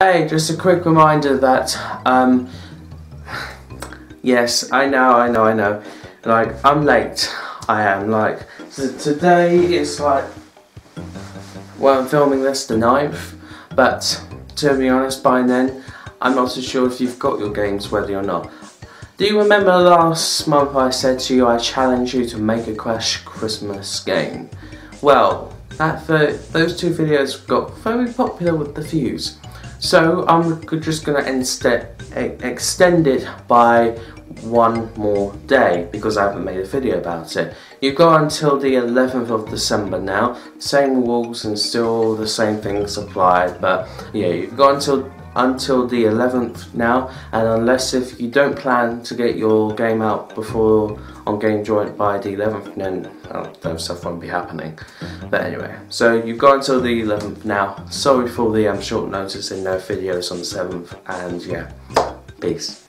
Hey, just a quick reminder that, yes, I know, like, I'm late, like, today it's like, well, I'm filming this the 9th, but to be honest, by then, I'm not so sure if you've got your games ready or not. Do you remember last month I said to you I challenged you to make a Crash Christmas game? Well, those two videos got very popular with the views. So I'm just going to extend it by one more day because I haven't made a video about it. You've got until the 11th of December now. Same rules and still all the same things apply, but yeah, you've got until the 11th now, and unless if you don't plan to get your game out before on GameJoint by the 11th, then that stuff won't be happening. But anyway, so you've got until the 11th now. Sorry for the short notice in no videos on the 7th, and yeah, peace.